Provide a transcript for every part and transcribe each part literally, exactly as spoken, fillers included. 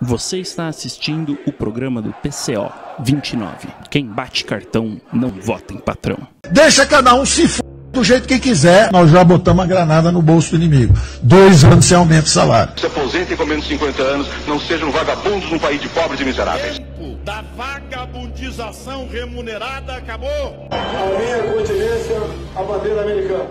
Você está assistindo o programa do P C O vinte e nove. Quem bate cartão não vota em patrão. Deixa cada um se f... do jeito que quiser. Nós já botamos a granada no bolso do inimigo. Dois anos sem aumento de salário. Se aposentem com menos de cinquenta anos, não sejam vagabundos num país de pobres e miseráveis. Da vagabundização remunerada acabou. A minha continência, a bandeira americana.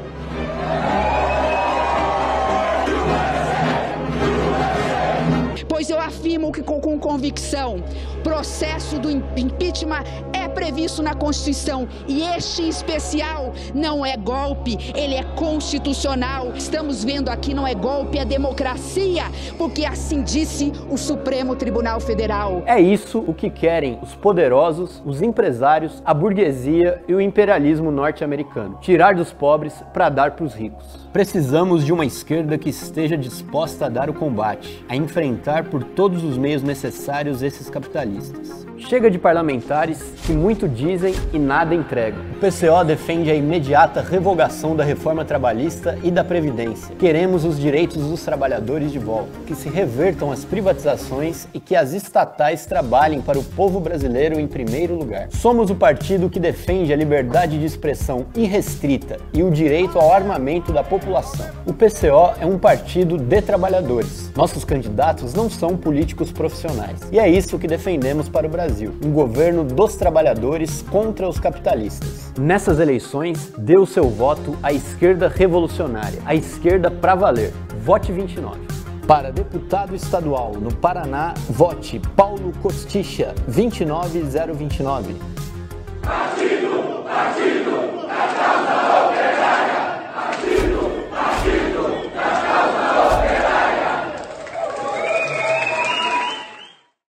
Pois eu afirmo que com, com convicção, o processo do impeachment é previsto na Constituição e este em especial não é golpe, ele é constitucional. Estamos vendo aqui não é golpe, é democracia, porque assim disse o Supremo Tribunal Federal. É isso o que querem os poderosos, os empresários, a burguesia e o imperialismo norte-americano. Tirar dos pobres para dar para os ricos. Precisamos de uma esquerda que esteja disposta a dar o combate, a enfrentar por todos os meios necessários esses capitalistas. Chega de parlamentares que muito dizem e nada entregam. O P C O defende a imediata revogação da reforma trabalhista e da Previdência. Queremos os direitos dos trabalhadores de volta, que se revertam as privatizações e que as estatais trabalhem para o povo brasileiro em primeiro lugar. Somos o partido que defende a liberdade de expressão irrestrita e o direito ao armamento da população. O P C O é um partido de trabalhadores. Nossos candidatos não são políticos profissionais. E é isso que defendemos para o Brasil, um governo dos trabalhadores contra os capitalistas. Nessas eleições, dê o seu voto à esquerda revolucionária, à esquerda pra valer. Vote vinte e nove. Para deputado estadual no Paraná, vote Paulo Costycha, vinte e nove mil e vinte e nove.